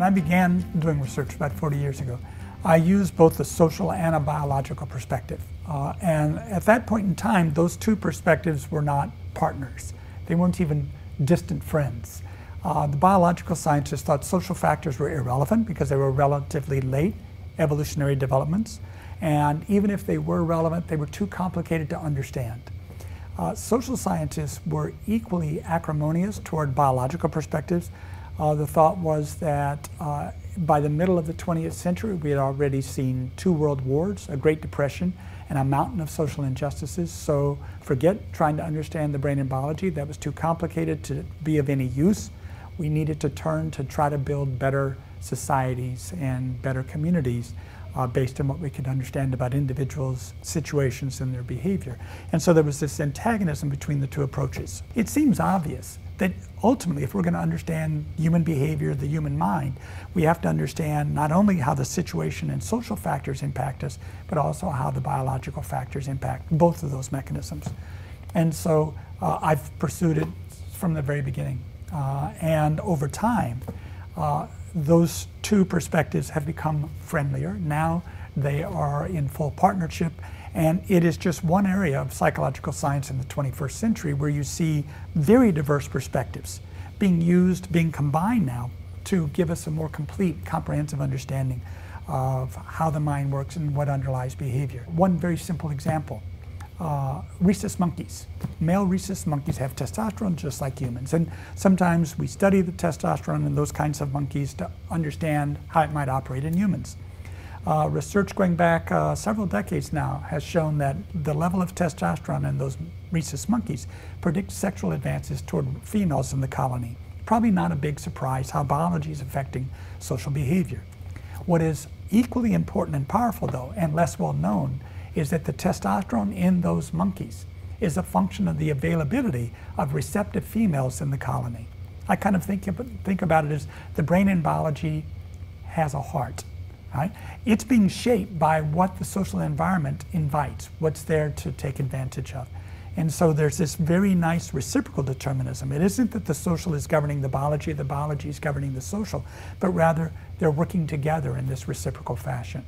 When I began doing research about 40 years ago, I used both the social and a biological perspective. And at that point in time, those two perspectives were not partners. They weren't even distant friends. The biological scientists thought social factors were irrelevant because they were relatively late evolutionary developments. And even if they were relevant, they were too complicated to understand. Social scientists were equally acrimonious toward biological perspectives. The thought was that by the middle of the 20th century, we had already seen 2 world wars, a Great Depression, and a mountain of social injustices. So forget trying to understand the brain and biology. That was too complicated to be of any use. We needed to turn to try to build better societies and better communities based on what we could understand about individuals, situations, and their behavior. And so there was this antagonism between the two approaches. It seems obvious that ultimately, if we're going to understand human behavior, the human mind, we have to understand not only how the situation and social factors impact us, but also how the biological factors impact both of those mechanisms. And so I've pursued it from the very beginning. And over time, those two perspectives have become friendlier. Now they are in full partnership. And it is just one area of psychological science in the 21st century where you see very diverse perspectives being used, being combined now to give us a more complete, comprehensive understanding of how the mind works and what underlies behavior. One very simple example, rhesus monkeys. Male rhesus monkeys have testosterone just like humans. And sometimes we study the testosterone in those kinds of monkeys to understand how it might operate in humans. Research going back several decades now has shown that the level of testosterone in those rhesus monkeys predicts sexual advances toward females in the colony. Probably not a big surprise how biology is affecting social behavior. What is equally important and powerful, though, and less well known, is that the testosterone in those monkeys is a function of the availability of receptive females in the colony. I kind of think about it as the brain in biology has a heart. Right? It's being shaped by what the social environment invites, what's there to take advantage of. And so there's this very nice reciprocal determinism. It isn't that the social is governing the biology is governing the social, but rather they're working together in this reciprocal fashion.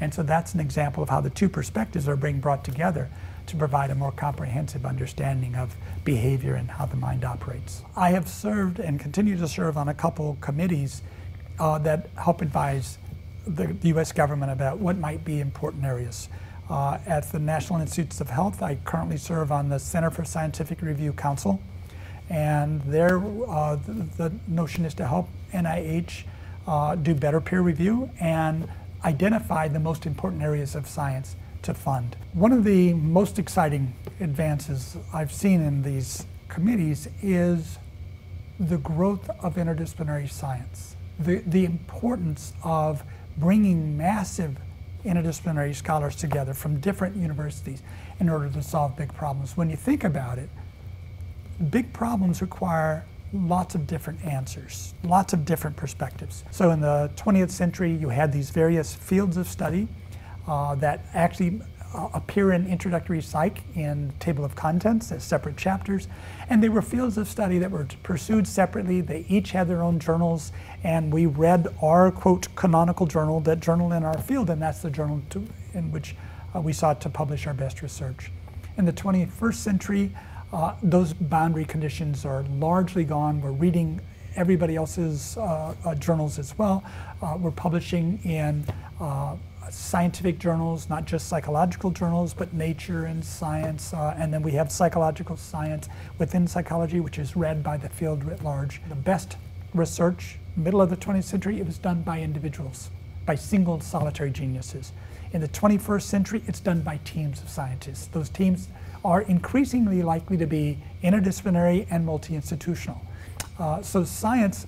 And so that's an example of how the two perspectives are being brought together to provide a more comprehensive understanding of behavior and how the mind operates. I have served and continue to serve on a couple committees that help advise the U.S. government about what might be important areas. At the National Institutes of Health, I currently serve on the Center for Scientific Review Council, and there the notion is to help NIH do better peer review and identify the most important areas of science to fund. One of the most exciting advances I've seen in these committees is the growth of interdisciplinary science, the importance of bringing massive interdisciplinary scholars together from different universities in order to solve big problems. When you think about it, big problems require lots of different answers, lots of different perspectives. So in the 20th century, you had these various fields of study that actually appear in introductory psych in table of contents as separate chapters. And they were fields of study that were pursued separately. They each had their own journals. And we read our, quote, canonical journal, that journal in our field. And that's the journal in which we sought to publish our best research. In the 21st century, those boundary conditions are largely gone. We're reading everybody else's journals as well. We're publishing in scientific journals, not just psychological journals, but Nature and Science. And then we have psychological science within psychology, which is read by the field writ large. The best research, middle of the 20th century, it was done by individuals, by single solitary geniuses. In the 21st century, it's done by teams of scientists. Those teams are increasingly likely to be interdisciplinary and multi-institutional. So science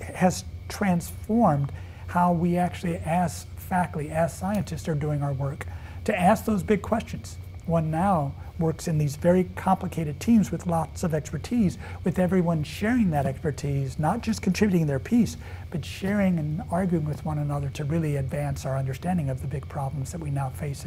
has transformed how we actually, as faculty, as scientists, are doing our work to ask those big questions. One now works in these very complicated teams with lots of expertise, with everyone sharing that expertise, not just contributing their piece, but sharing and arguing with one another to really advance our understanding of the big problems that we now face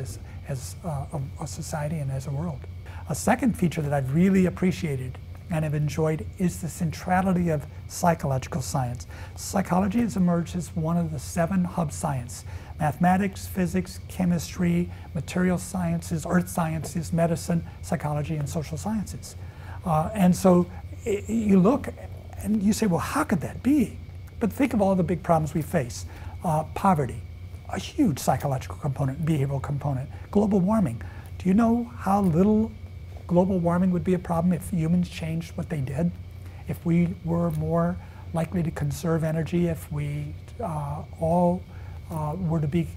as a society and as a world. A second feature that I've really appreciated and have enjoyed is the centrality of psychological science. Psychology has emerged as one of the 7 hub sciences: mathematics, physics, chemistry, material sciences, earth sciences, medicine, psychology, and social sciences. And so you look and you say, well, how could that be? But think of all the big problems we face. Poverty, a huge psychological component, behavioral component. Global warming. Do you know how little global warming would be a problem if humans changed what they did? If we were more likely to conserve energy, if we were to be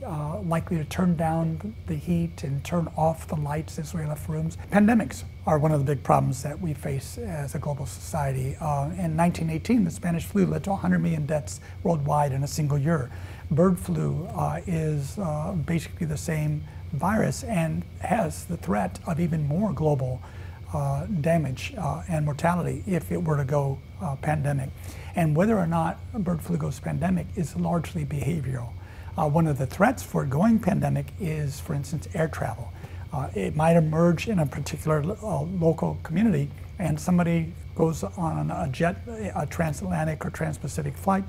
likely to turn down the heat and turn off the lights as we left rooms. Pandemics are one of the big problems that we face as a global society. In 1918, the Spanish flu led to 100 million deaths worldwide in a single year. Bird flu is basically the same virus and has the threat of even more global damage and mortality if it were to go pandemic. And whether or not bird flu goes pandemic is largely behavioral. One of the threats for going pandemic is, for instance, air travel. It might emerge in a particular local community, and somebody goes on a jet, a transatlantic or transpacific flight,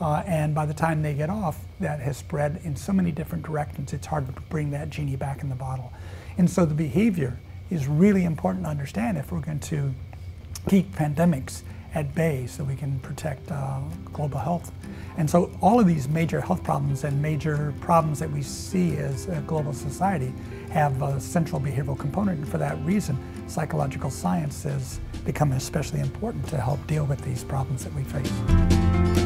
and by the time they get off, that has spread in so many different directions, it's hard to bring that genie back in the bottle. And so the behavior is really important to understand if we're going to keep pandemics at bay so we can protect global health. And so all of these major health problems and major problems that we see as a global society have a central behavioral component, and for that reason psychological science has become especially important to help deal with these problems that we face.